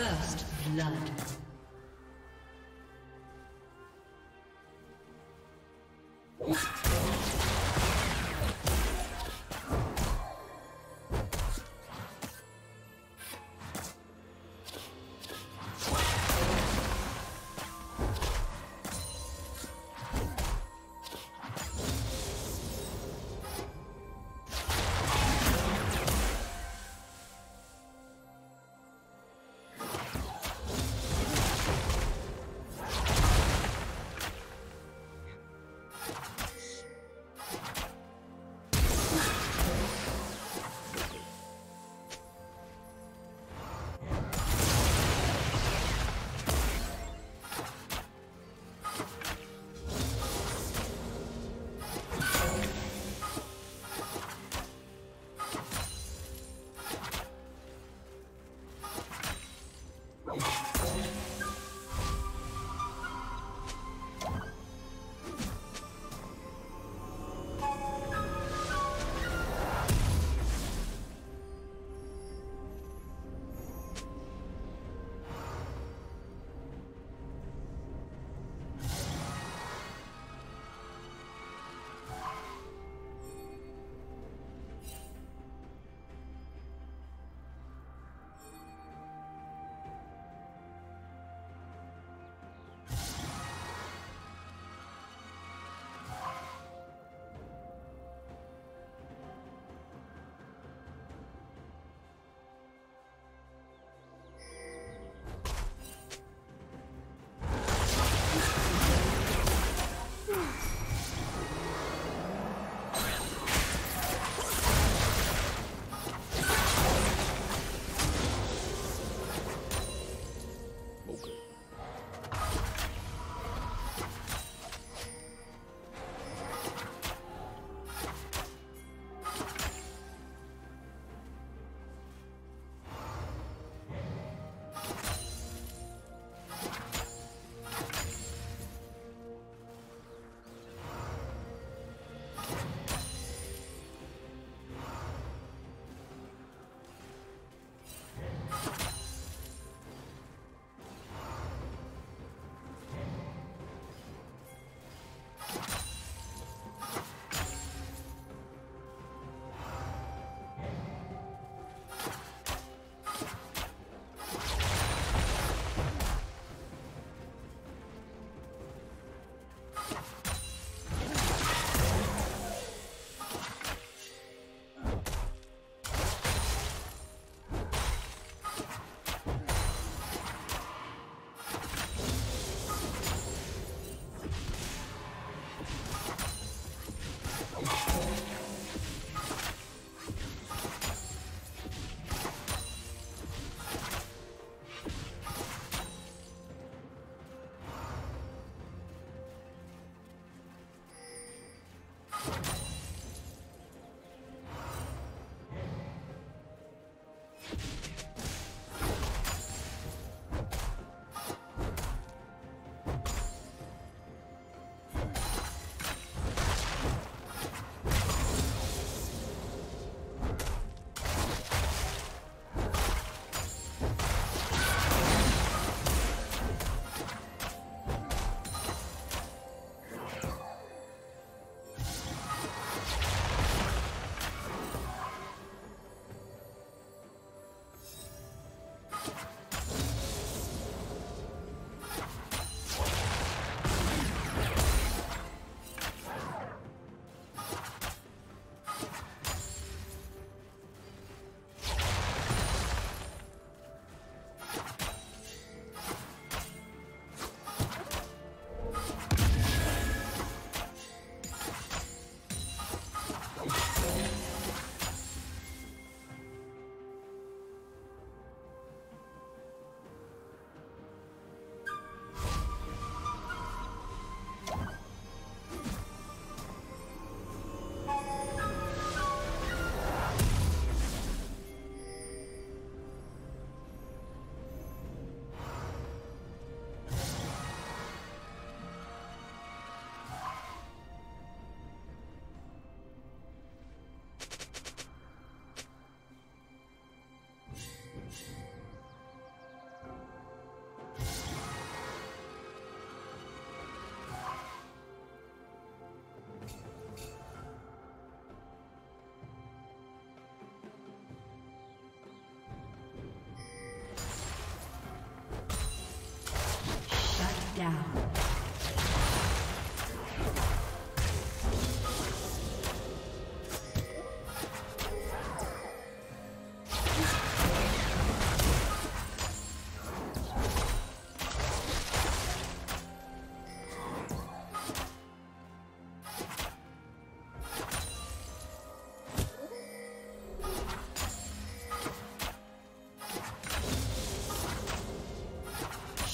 First blood.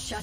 Shut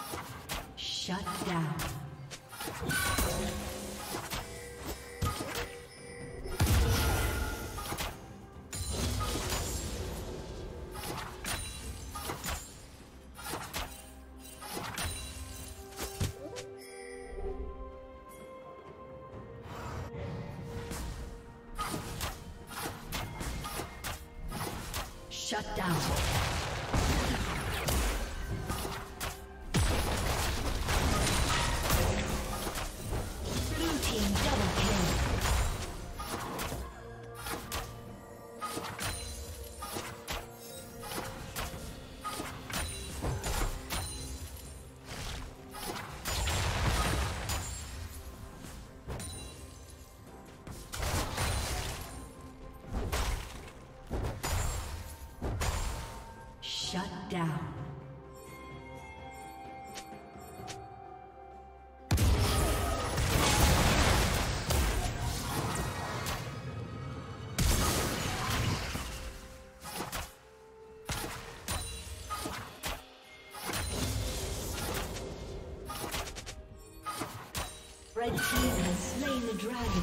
Shut down. Shut down. Down. Red team has slain the dragon.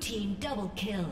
Team double kill.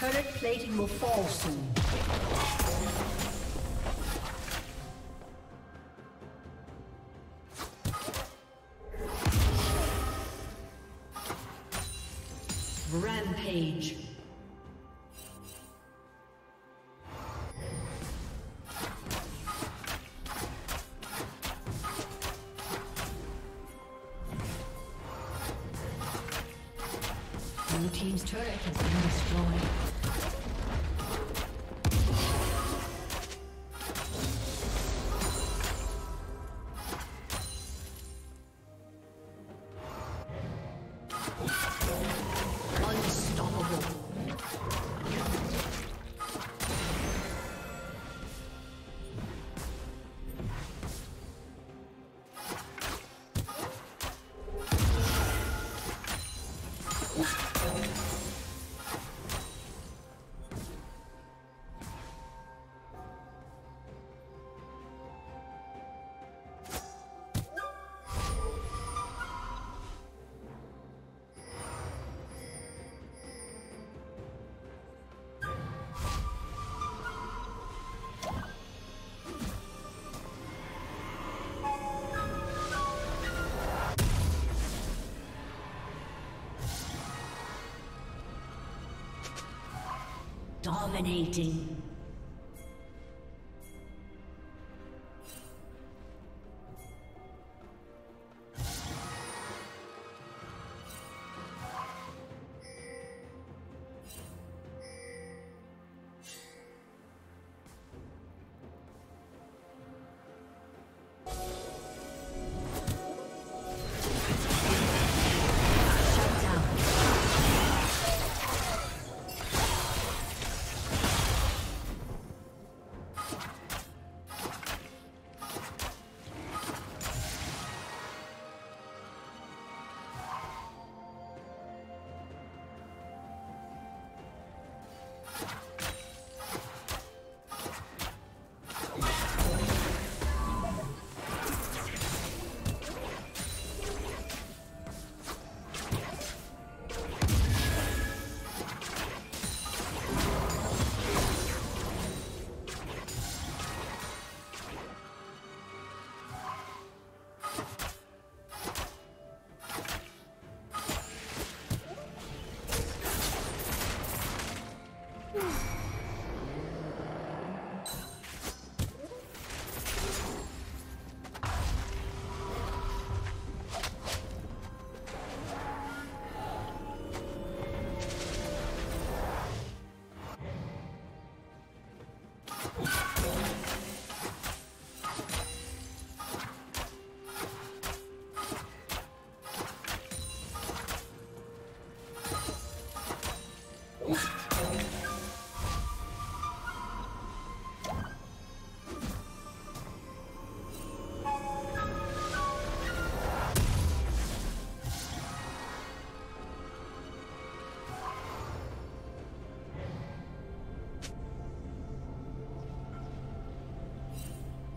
Turret plating will fall soon. Rampage. Blue team's turret has been destroyed. Dominating.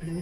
Blue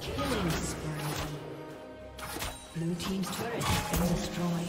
Killing spree. Blue team's turret has been destroyed.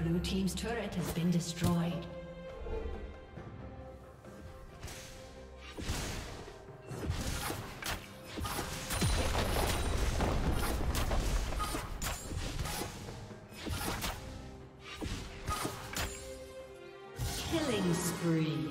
Blue team's turret has been destroyed. Killing spree.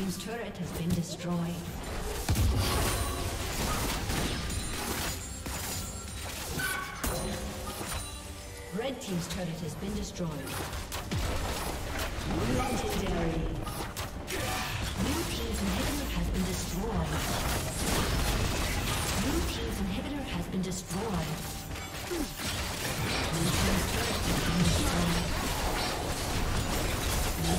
Team's turret has been destroyed. Red team's turret has been destroyed. Legendary. Blue team's inhibitor has been destroyed. Blue team's inhibitor has been destroyed. Blue team's turret has been destroyed. Blue